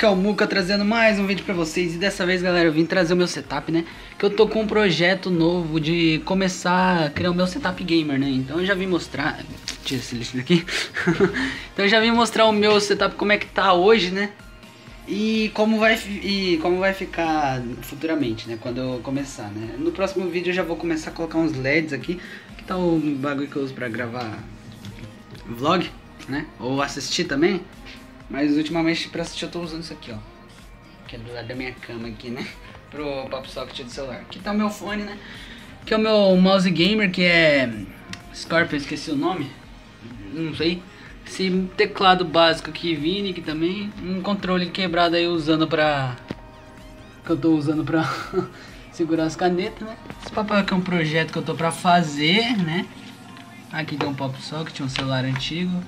aqui é o Muca trazendo mais um vídeo pra vocês. E dessa vez, galera, eu vim trazer o meu setup, né? Que eu tô com um projeto novo de começar a criar o meu setup gamer, né? Então eu já vim mostrar... Tira esse lixo daqui. Então eu já vim mostrar o meu setup, como é que tá hoje, né? E como vai ficar futuramente, né? Quando eu começar, né? No próximo vídeo eu já vou começar a colocar uns LEDs aqui. Que tá o bagulho que eu uso pra gravar vlog, né? Ou assistir também. Mas ultimamente pra assistir eu tô usando isso aqui, ó. Que é do lado da minha cama aqui, né? Pro papo socket do celular. Aqui tá o meu fone, né? Que é o meu mouse gamer, que é... Scorpio, esqueci o nome. Não sei. Esse teclado básico aqui, Vini, que também... Um controle quebrado aí usando pra... Que eu tô usando pra segurar as canetas, né? Esse papo aqui é um projeto que eu tô pra fazer, né? Aqui tem um papo socket, um celular antigo.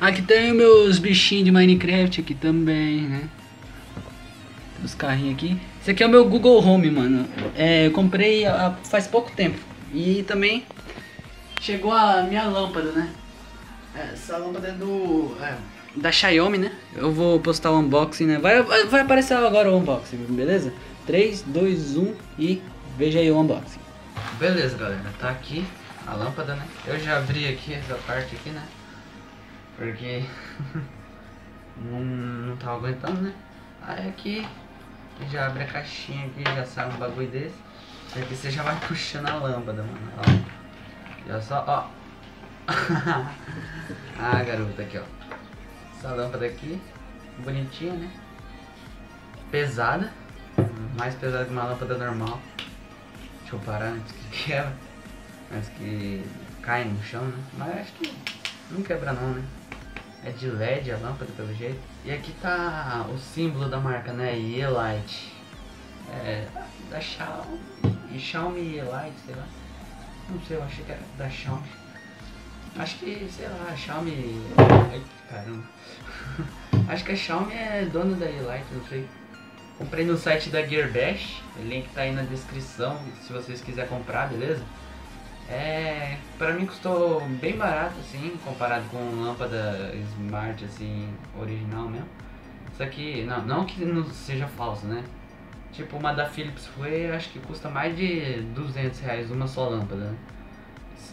Aqui tem os meus bichinhos de Minecraft aqui também, né? Tem os carrinhos aqui. Esse aqui é o meu Google Home, mano. É, eu comprei faz pouco tempo. E também chegou a minha lâmpada, né? Essa lâmpada é da Xiaomi, né? Eu vou postar o unboxing, né? Vai aparecer agora o unboxing, beleza? 3, 2, 1 e veja aí o unboxing. Beleza, galera. Tá aqui a lâmpada, né? Eu já abri aqui essa parte aqui, né? Porque não tava aguentando, né? Aí aqui já abre a caixinha aqui, já sai um bagulho desse. E aqui você já vai puxando a lâmpada, mano. Ó. Já só, ó. Ah, garota, aqui, ó. Essa lâmpada aqui, bonitinha, né? Pesada. Mais pesada que uma lâmpada normal. Deixa eu parar antes que quebra. Antes que cai no chão, né? Mas acho que não quebra não, né? É de LED a lâmpada, pelo jeito. E aqui tá o símbolo da marca, né? Yeelight. É da Xiaomi Yeelight, sei lá. Não sei, eu achei que era da Xiaomi. Acho que, sei lá, a Xiaomi... Ai, caramba. Acho que a Xiaomi é dona da Yeelight, não sei. Comprei no site da GearBest. O link tá aí na descrição, se vocês quiserem comprar, beleza? É, pra mim custou bem barato, assim, comparado com lâmpada smart, assim, original mesmo. Isso aqui, não que não seja falso, né? Tipo, uma da Philips Hue, acho que custa mais de R$200 uma só lâmpada, né?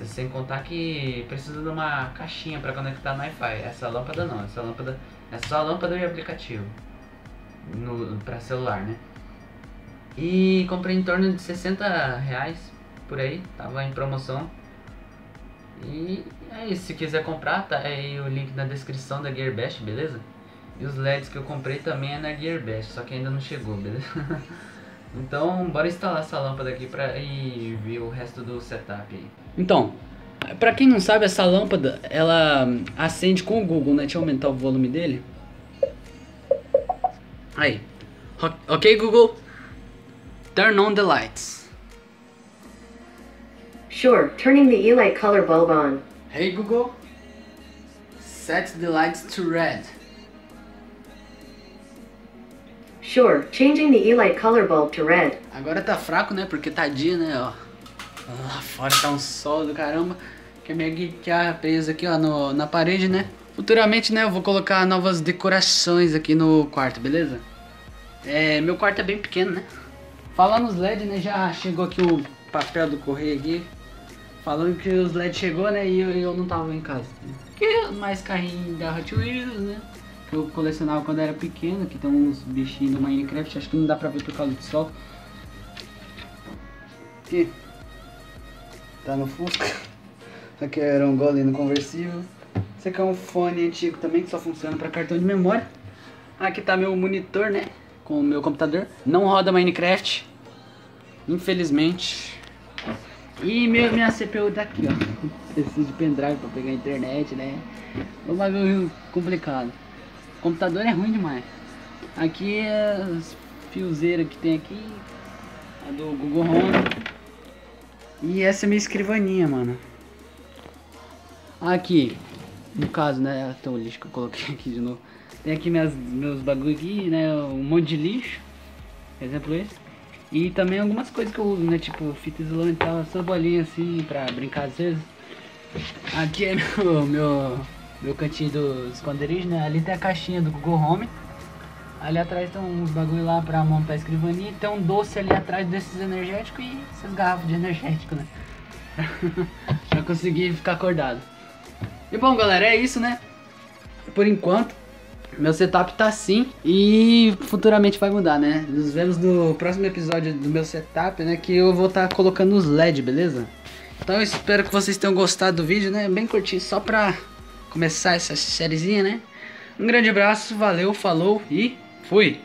Sem contar que precisa de uma caixinha pra conectar no Wi-Fi. Essa lâmpada não, essa lâmpada é só lâmpada e aplicativo pra celular, né? E comprei em torno de R$60 por aí, tava em promoção. E é isso, se quiser comprar, tá aí o link na descrição da GearBest, beleza? E os LEDs que eu comprei também é na GearBest, só que ainda não chegou, beleza? Então bora instalar essa lâmpada aqui e ver o resto do setup aí. Então, pra quem não sabe, essa lâmpada, ela acende com o Google, né? Deixa eu aumentar o volume dele. Aí, ok Google, turn on the lights. Sure, turning the Yeelight color bulb on. Hey Google, set the lights to red. Sure, changing the Yeelight color bulb to red. Agora tá fraco, né? Porque tá dia, né? Ó. Lá fora tá um sol do caramba. Que a minha guitarra presa aqui, ó, na parede, né? Futuramente, né? Eu vou colocar novas decorações aqui no quarto, beleza? É, meu quarto é bem pequeno, né? Falar nos LED, né? Já chegou aqui o papel do correio aqui. Falando que os LED chegou, né? E eu não tava em casa. Né? Mais carrinho da Hot Wheels, né? Que eu colecionava quando era pequeno. Aqui tem uns bichinhos do Minecraft. Acho que não dá pra ver por causa do sol. Aqui. Tá no Fusca. Isso aqui era um golino conversível. Esse aqui é um fone antigo também, que só funciona pra cartão de memória. Aqui tá meu monitor, né? Com o meu computador. Não roda Minecraft, infelizmente. E minha CPU tá aqui, ó. Preciso de pendrive pra pegar a internet, né? É um bagulho complicado. O computador é ruim demais. Aqui é as fiozeiras que tem aqui. A do Google Home. E essa é minha escrivaninha, mano. Aqui, no caso, né? Tem um lixo que eu coloquei aqui de novo. Tem aqui meus bagulho aqui, né? Um monte de lixo. Exemplo esse. E também algumas coisas que eu uso, né? Tipo fita isolante e tal, essa bolinha assim pra brincar às vezes. Aqui é meu cantinho do esconderijo, né? Ali tem a caixinha do Google Home. Ali atrás estão uns bagulho lá pra montar a escrivaninha. Tem um doce ali atrás desses energéticos e essas garrafas de energético, né? Já consegui ficar acordado. E bom, galera, é isso, né? Por enquanto, meu setup tá assim e futuramente vai mudar, né? Nos vemos no próximo episódio do meu setup, né? Que eu vou estar colocando os LED, beleza? Então eu espero que vocês tenham gostado do vídeo, né? Bem curtinho, só pra começar essa sériezinha, né? Um grande abraço, valeu, falou e fui!